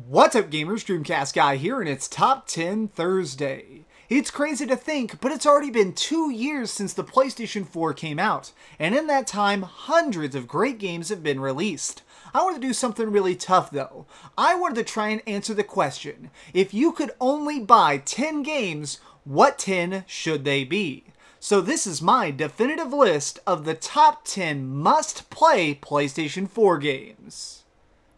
What's up gamers, Dreamcast Guy here, and it's Top 10 Thursday. It's crazy to think, but it's already been 2 years since the PlayStation 4 came out, and in that time, hundreds of great games have been released. I wanted to do something really tough though. I wanted to try and answer the question, if you could only buy 10 games, what 10 should they be? So this is my definitive list of the top 10 must-play PlayStation 4 games.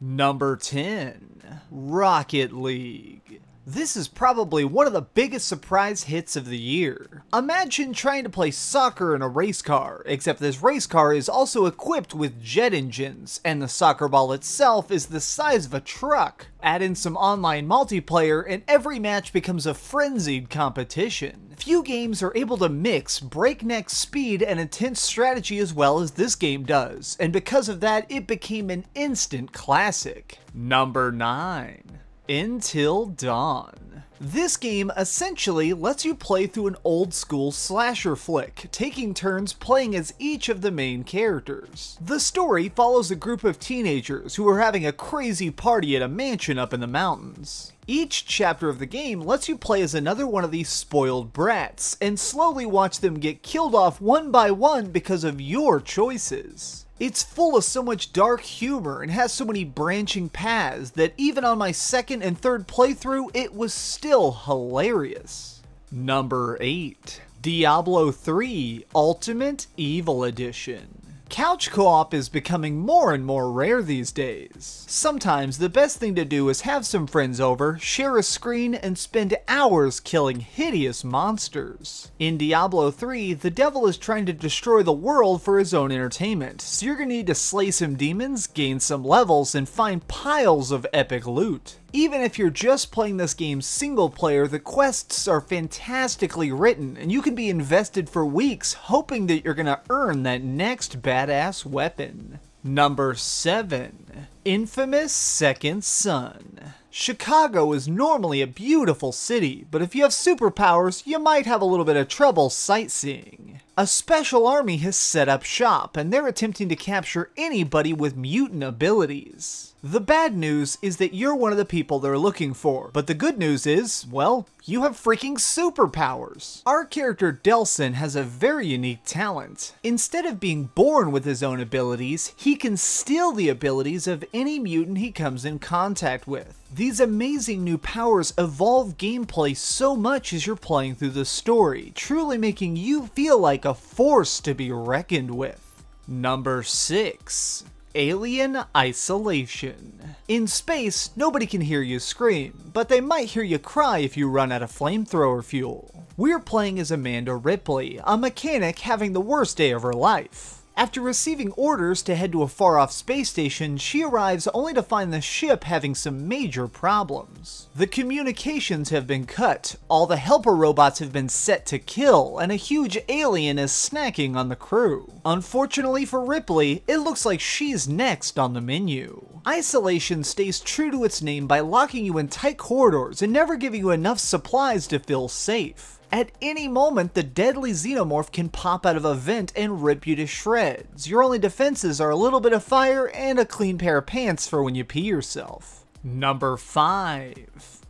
Number 10, Rocket League. This is probably one of the biggest surprise hits of the year. Imagine trying to play soccer in a race car, except this race car is also equipped with jet engines, and the soccer ball itself is the size of a truck. Add in some online multiplayer, and every match becomes a frenzied competition. Few games are able to mix breakneck speed and intense strategy as well as this game does, and because of that, it became an instant classic. Number 9. Until Dawn. This game essentially lets you play through an old-school slasher flick, taking turns playing as each of the main characters. The story follows a group of teenagers who are having a crazy party at a mansion up in the mountains. Each chapter of the game lets you play as another one of these spoiled brats, and slowly watch them get killed off one by one because of your choices. It's full of so much dark humor and has so many branching paths that even on my second and third playthrough, it was still hilarious. Number 8, Diablo III Ultimate Evil Edition. Couch co-op is becoming more and more rare these days. Sometimes the best thing to do is have some friends over, share a screen, and spend hours killing hideous monsters. In Diablo 3, the devil is trying to destroy the world for his own entertainment, so you're gonna need to slay some demons, gain some levels, and find piles of epic loot. Even if you're just playing this game single player, the quests are fantastically written, and you can be invested for weeks hoping that you're gonna earn that next badass weapon. Number 7, Infamous Second Son. Chicago is normally a beautiful city, but if you have superpowers, you might have a little bit of trouble sightseeing. A special army has set up shop, and they're attempting to capture anybody with mutant abilities. The bad news is that you're one of the people they're looking for, but the good news is, well, you have freaking superpowers. Our character Delson has a very unique talent. Instead of being born with his own abilities, he can steal the abilities of any mutant he comes in contact with. These amazing new powers evolve gameplay so much as you're playing through the story, truly making you feel like a force to be reckoned with. Number 6. Alien Isolation. In space, nobody can hear you scream, but they might hear you cry if you run out of flamethrower fuel. We're playing as Amanda Ripley, a mechanic having the worst day of her life. After receiving orders to head to a far-off space station, she arrives only to find the ship having some major problems. The communications have been cut, all the helper robots have been set to kill, and a huge alien is snacking on the crew. Unfortunately for Ripley, it looks like she's next on the menu. Isolation stays true to its name by locking you in tight corridors and never giving you enough supplies to feel safe. At any moment, the deadly xenomorph can pop out of a vent and rip you to shreds. Your only defenses are a little bit of fire and a clean pair of pants for when you pee yourself. Number 5.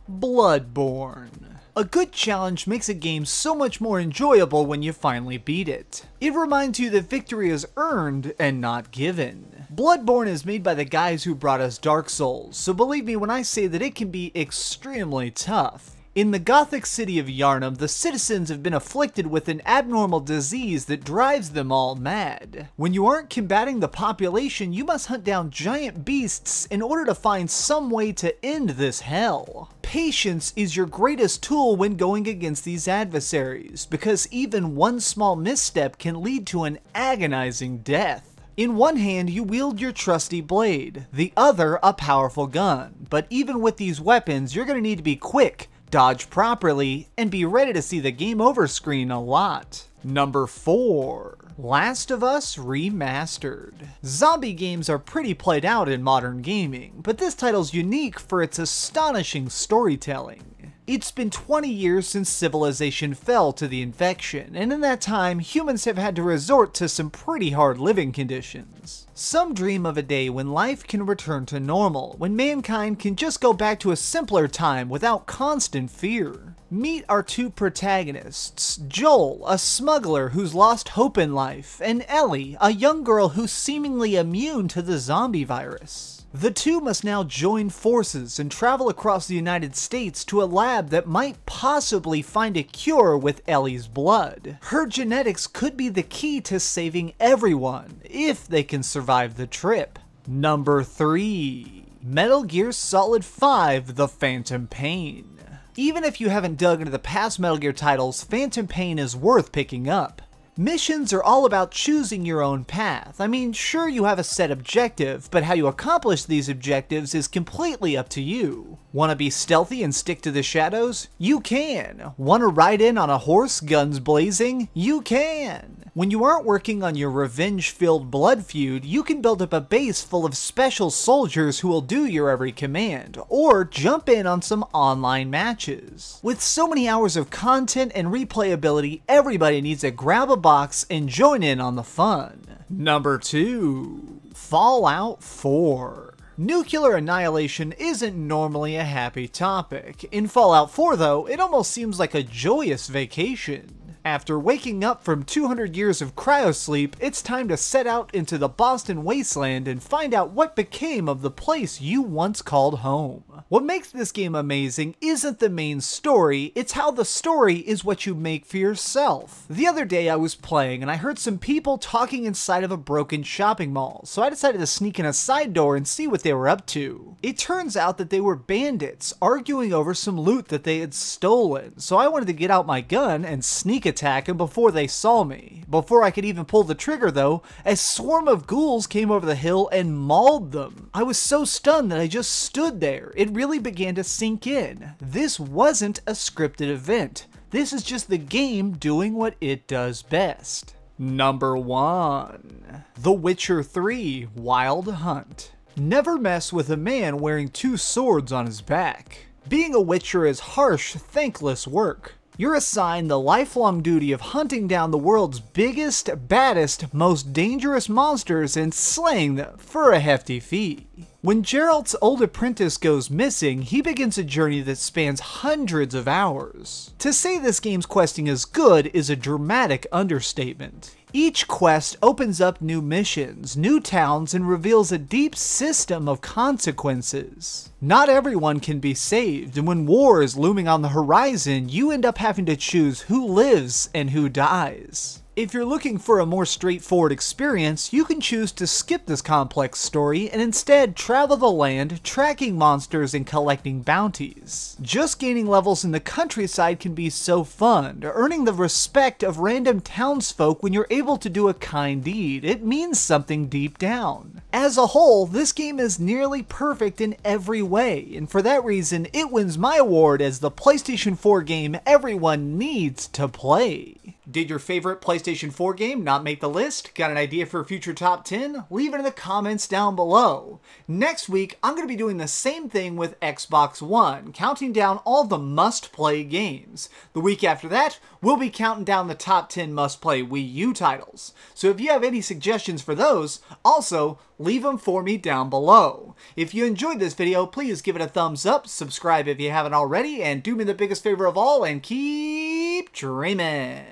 Bloodborne. A good challenge makes a game so much more enjoyable when you finally beat it. It reminds you that victory is earned and not given. Bloodborne is made by the guys who brought us Dark Souls, so believe me when I say that it can be extremely tough. In the Gothic city of Yharnam, the citizens have been afflicted with an abnormal disease that drives them all mad. When you aren't combating the population, you must hunt down giant beasts in order to find some way to end this hell. Patience is your greatest tool when going against these adversaries, because even one small misstep can lead to an agonizing death. In one hand, you wield your trusty blade, the other a powerful gun, but even with these weapons, you're going to need to be quick, dodge properly, and be ready to see the game over screen a lot. Number 4. Last of Us Remastered. Zombie games are pretty played out in modern gaming, but this title's unique for its astonishing storytelling. It's been 20 years since civilization fell to the infection, and in that time, humans have had to resort to some pretty hard living conditions. Some dream of a day when life can return to normal, when mankind can just go back to a simpler time without constant fear. Meet our two protagonists, Joel, a smuggler who's lost hope in life, and Ellie, a young girl who's seemingly immune to the zombie virus. The two must now join forces and travel across the United States to a lab that might possibly find a cure with Ellie's blood. Her genetics could be the key to saving everyone, if they can survive the trip. Number 3. Metal Gear Solid V The Phantom Pain. Even if you haven't dug into the past Metal Gear titles, Phantom Pain is worth picking up. Missions are all about choosing your own path. I mean, sure, you have a set objective, but how you accomplish these objectives is completely up to you. Want to be stealthy and stick to the shadows? You can. Want to ride in on a horse, guns blazing? You can. When you aren't working on your revenge-filled blood feud, you can build up a base full of special soldiers who will do your every command, or jump in on some online matches. With so many hours of content and replayability, everybody needs to grab a box and join in on the fun. Number 2. Fallout 4. Nuclear annihilation isn't normally a happy topic. In Fallout 4, though, it almost seems like a joyous vacation. After waking up from 200 years of cryosleep, it's time to set out into the Boston wasteland and find out what became of the place you once called home. What makes this game amazing isn't the main story, it's how the story is what you make for yourself. The other day I was playing and I heard some people talking inside of a broken shopping mall, so I decided to sneak in a side door and see what they were up to. It turns out that they were bandits arguing over some loot that they had stolen, so I wanted to get out my gun and sneak attack him before they saw me. Before I could even pull the trigger though, a swarm of ghouls came over the hill and mauled them. I was so stunned that I just stood there. It really began to sink in. This wasn't a scripted event. This is just the game doing what it does best. Number 1. The Witcher 3 Wild Hunt. Never mess with a man wearing two swords on his back. Being a witcher is harsh, thankless work. You're assigned the lifelong duty of hunting down the world's biggest, baddest, most dangerous monsters and slaying them for a hefty fee. When Geralt's old apprentice goes missing, he begins a journey that spans hundreds of hours. To say this game's questing is good is a dramatic understatement. Each quest opens up new missions, new towns, and reveals a deep system of consequences. Not everyone can be saved, and when war is looming on the horizon, you end up having to choose who lives and who dies. If you're looking for a more straightforward experience, you can choose to skip this complex story and instead travel the land, tracking monsters and collecting bounties. Just gaining levels in the countryside can be so fun, earning the respect of random townsfolk when you're able to do a kind deed. It means something deep down. As a whole, this game is nearly perfect in every way, and for that reason, it wins my award as the PlayStation 4 game everyone needs to play. Did your favorite PlayStation 4 game not make the list? Got an idea for a future top 10? Leave it in the comments down below. Next week, I'm going to be doing the same thing with Xbox One, counting down all the must-play games. The week after that, we'll be counting down the top 10 must-play Wii U titles. So if you have any suggestions for those, also leave them for me down below. If you enjoyed this video, please give it a thumbs up, subscribe if you haven't already, and do me the biggest favor of all, and keep dreaming.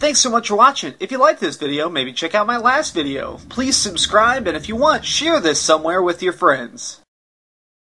Thanks so much for watching. If you liked this video, maybe check out my last video. Please subscribe, and if you want, share this somewhere with your friends.